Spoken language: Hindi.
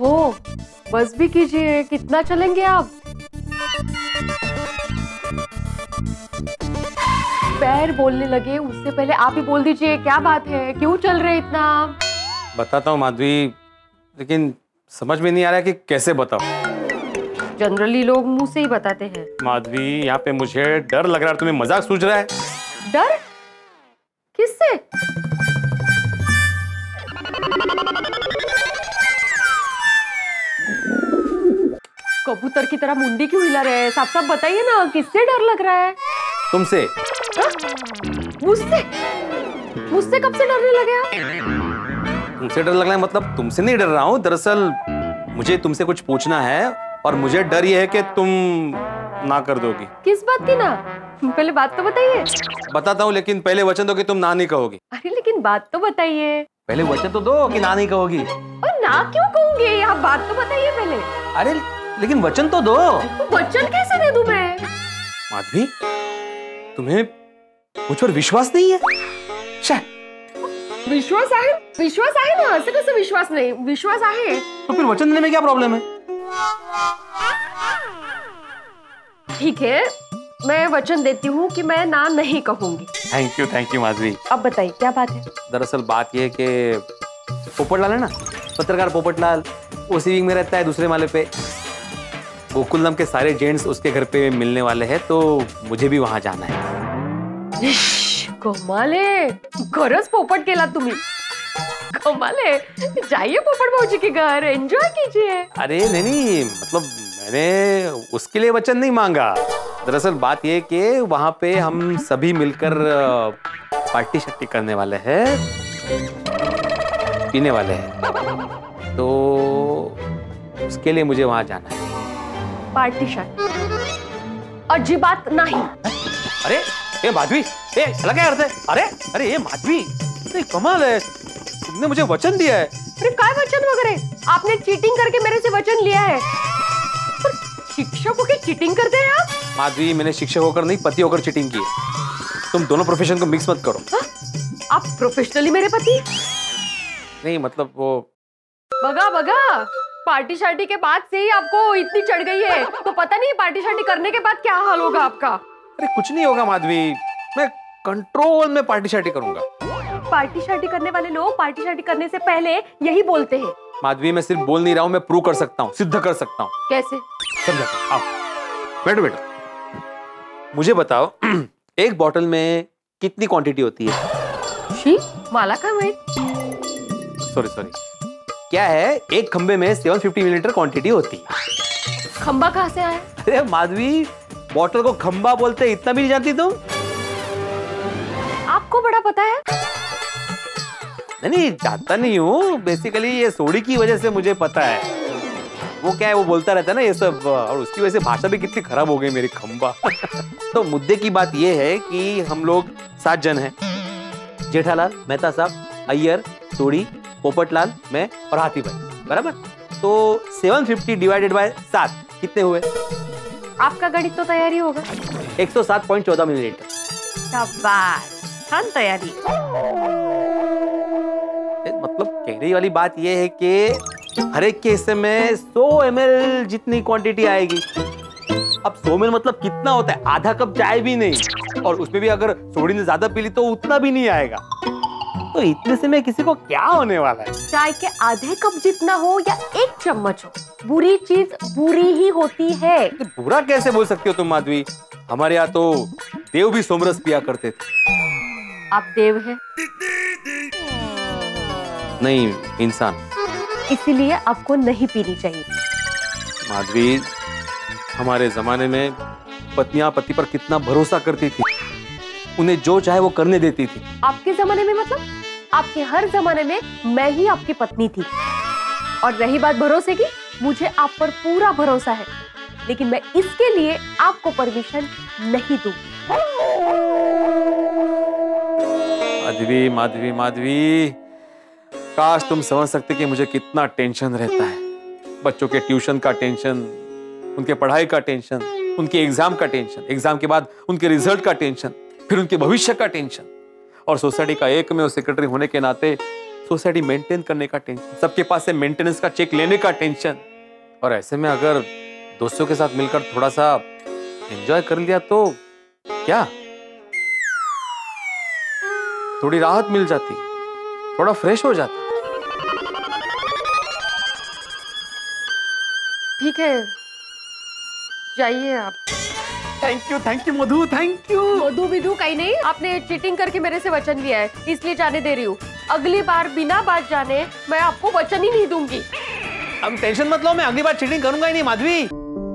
ओहो, बस भी कीजिए, कितना चलेंगे आप? पैर बोलने लगे उससे पहले आप ही बोल दीजिए क्या बात है, क्यों चल रहे इतना? बताता हूँ माधवी, लेकिन समझ में नहीं आ रहा कि कैसे बताऊं। जनरली लोग मुंह से ही बताते हैं। माधवी, यहाँ पे मुझे डर लग रहा है, तुम्हें मजाक सूझ रहा है? डर किससे? कबूतर की तरह मुंडी क्यों हिला रहे हैं? साफ साफ बताइए ना, किससे डर लग रहा है? तुमसे। मुझसे? मुझसे कब से डरने लगे आप? तुमसे डर लग रहा है मतलब तुमसे नहीं डर रहा हूँ, दरअसल मुझे तुमसे कुछ पूछना है और मुझे डर ये है कि तुम ना कर दोगी। किस बात की ना? पहले बात तो बताइए। बताता हूँ, लेकिन पहले वचन दो कि तुम ना नहीं कहोगी। अरे लेकिन बात तो बताइए। पहले वचन तो दो कि ना नहीं कहोगी। और ना क्यों कहूंगी, आप बात तो बताइए पहले। अरे लेकिन वचन तो दो। वचन कैसे दे दूं मैं? माधवी, तुम्हें मुझ पर विश्वास नहीं है? विश्वास है, विश्वास है ना, ऐसे कैसे विश्वास नहीं? विश्वास है। तो फिर वचन देने में क्या प्रॉब्लम है? ठीक है, मैं वचन देती हूँ कि मैं ना नहीं कहूंगी। Thank you Madhavi. अब बताइए क्या बात है? दरअसल बात यह है कि पोपटलाल है ना, पत्रकार पोपटलाल, उसी विंग में रहता है दूसरे माले पे। गोकुल नाम के सारे जेंट्स उसके घर पे मिलने वाले हैं, तो मुझे भी वहां जाना है। कमाले, गरज पोपट केला तुम्ही। कमाले, जाइए पोपट भाऊजी के घर, एंजॉय कीजिए। अरे नहीं, मतलब मैंने उसके लिए वचन नहीं मांगा। दरअसल बात ये कि वहां पे हम सभी मिलकर पार्टी शर्टी करने वाले हैं, पीने वाले हैं, तो उसके लिए मुझे वहां जाना है। Party shirt? अजी बात नहीं। अरे ये माधवी, ये अलग अर्थ है। अरे अरे ये माधवी, तो कमाल है, तुमने मुझे वचन दिया है। अरे काय वचन वगैरह? आपने चीटिंग करके मेरे से वचन लिया है। पर शिक्षक होकर चीटिंग करते हैं आप? माधवी, मैंने शिक्षक होकर नहीं, पति होकर चीटिंग की। तुम दोनों प्रोफेशन को मिक्स मत करो। हा? आप प्रोफेशनली मेरे पति नहीं, मतलब वो बगा बगा पार्टी शार्टी के बाद से ही आपको इतनी चढ़ गई है, तो पता नहीं पार्टी शार्टी करने के बाद क्या हाल होगा आपका। अरे कुछ नहीं होगा माधवी, मैं कंट्रोल में पार्टी शार्टी करूंगा। पार्टी शार्टी करने वाले लोग पार्टी शार्टी करने से पहले यही बोलते हैं। माधवी, मैं सिर्फ बोल नहीं रहा हूँ, मैं प्रूव कर सकता हूँ, सिद्ध कर सकता हूँ। कैसे? समझाता हूं, आओ बैठो बैठो। मुझे बताओ, एक बॉटल में कितनी क्वांटिटी होती है? माला का वेट, सॉरी, क्या है, एक खंबे में 750 मिलीलीटर क्वांटिटी होती है। खंबा कहाँ से आया? अरे माधवी, बॉटल को खंबा बोलते हैं, इतना भी नहीं जानती तुम? आपको बड़ा पता है। नहीं, जानता नहीं हूँ, बेसिकली ये सोड़ी की वजह से मुझे पता है। वो क्या है, वो बोलता रहता है ना ये सब, और उसकी वजह से भाषा भी कितनी खराब हो गई मेरी, खंबा। तो मुद्दे की बात ये है कि हम लोग 7 जन हैं, जेठालाल, मेहता साहब, अय्यर, सोड़ी, पोपटलाल, मैं और हाथी भाई, बराबर? तो 750 डिवाइडेड बाय 7 कितने हुए? आपका गणित तो तैयारी होगा। 107.14 मिलीलीटर। शाबाश, तैयारी। मतलब कहने वाली बात यह है कि हर एक के हिस्से में 100 ml जितनी क्वांटिटी आएगी। अब 100 ml मतलब कितना होता है? आधा कप चाय भी नहीं, और उसमें भी अगर सोड़ी ने ज्यादा पी ली तो उतना भी नहीं आएगा। तो इतने से मैं किसी को क्या होने वाला है? चाय के आधे कप जितना हो या 1 चम्मच हो, बुरी चीज बुरी ही होती है। तो बुरा कैसे बोल सकती हो तुम माधवी? हमारे यहाँ तो देव भी सोमरस पिया करते थे। आप देव हैं? नहीं, इंसान, इसीलिए आपको नहीं पीनी चाहिए। माधवी, हमारे जमाने में पत्नियां पति पर कितना भरोसा करती थी, उन्हें जो चाहे वो करने देती थी। आपके जमाने में मतलब? आपके हर जमाने में मैं ही आपकी पत्नी थी। और रही बात भरोसे की, मुझे आप पर पूरा भरोसा है, लेकिन मैं इसके लिए आपको परमिशन नहीं दूंगी। माधवी माधवी माधवी, काश तुम समझ सकते कि मुझे कितना टेंशन रहता है। बच्चों के ट्यूशन का टेंशन, उनके पढ़ाई का टेंशन, उनके एग्जाम का टेंशन, एग्जाम के बाद उनके रिजल्ट का टेंशन, फिर उनके भविष्य का टेंशन। और सोसाइटी का एक में सेक्रेटरी होने के नाते सोसाइटी मेंटेन करने का टेंशन, सबके पास से मेंटेनेंस का चेक लेने का टेंशन, और ऐसे में अगर दोस्तों के साथ मिलकर थोड़ा सा एंजॉय कर लिया तो क्या थोड़ी राहत मिल जाती, थोड़ा फ्रेश हो जाता। ठीक है, जाइए आप। Thank you Madhu, thank you. Madhu Vidhu कहीं नहीं, आपने चीटिंग करके मेरे से वचन लिया है इसलिए जाने दे रही हूँ। अगली बार बिना बात जाने मैं आपको वचन ही नहीं दूंगी। अब टेंशन मत लो, मैं अगली बार चीटिंग करूंगा ही नहीं माधवी।